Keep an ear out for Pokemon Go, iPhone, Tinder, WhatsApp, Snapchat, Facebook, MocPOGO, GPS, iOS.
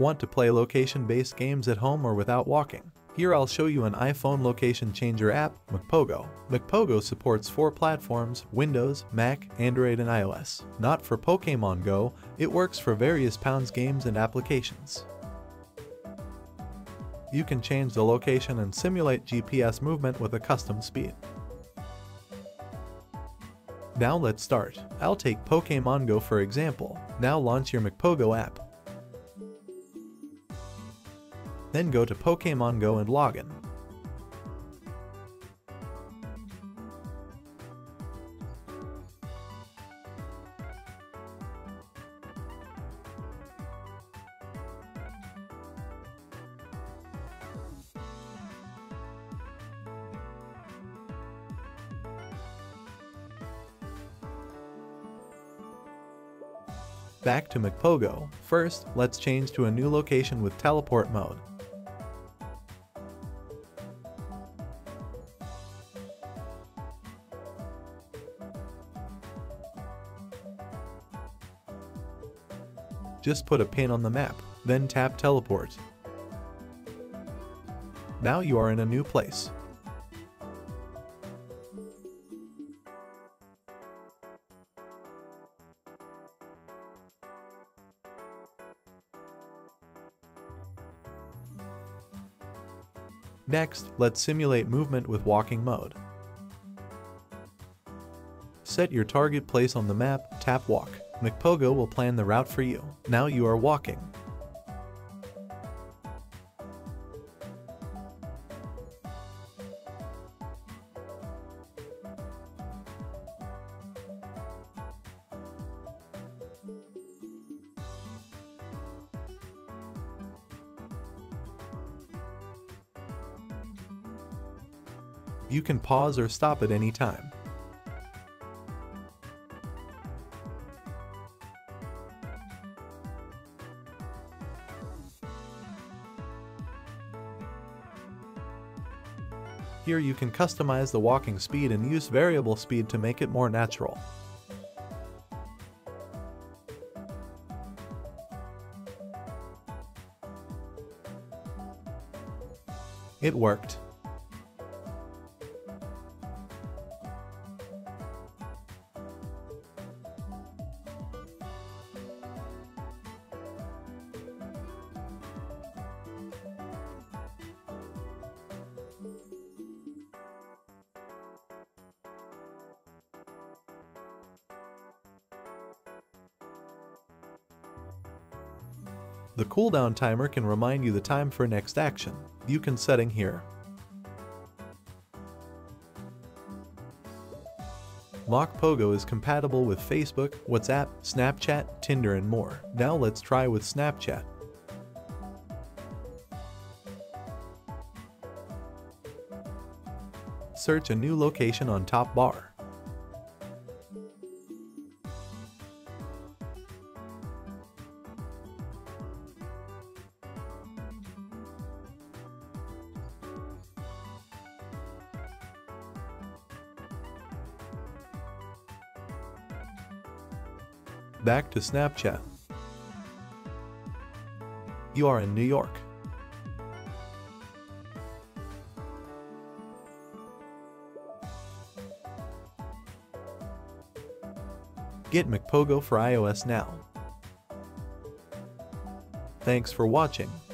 Want to play location-based games at home or without walking? Here I'll show you an iPhone location changer app, MocPOGO. MocPOGO supports 4 platforms, Windows, Mac, Android, and iOS. Not for Pokemon Go, it works for various Pounds games and applications. You can change the location and simulate GPS movement with a custom speed. Now let's start. I'll take Pokemon Go for example. Now launch your MocPOGO app. Then go to Pokemon Go and log in. Back to MocPOGO. First, let's change to a new location with teleport mode. Just put a pin on the map, then tap teleport. Now you are in a new place. Next, let's simulate movement with walking mode. Set your target place on the map, tap walk. MocPOGO will plan the route for you. Now you are walking. You can pause or stop at any time. Here you can customize the walking speed and use variable speed to make it more natural. It worked. The cooldown timer can remind you the time for next action. You can set it here. MocPOGO is compatible with Facebook, WhatsApp, Snapchat, Tinder, and more. Now let's try with Snapchat. Search a new location on top bar. Back to Snapchat. You are in New York. Get MocPOGO for iOS now. Thanks for watching.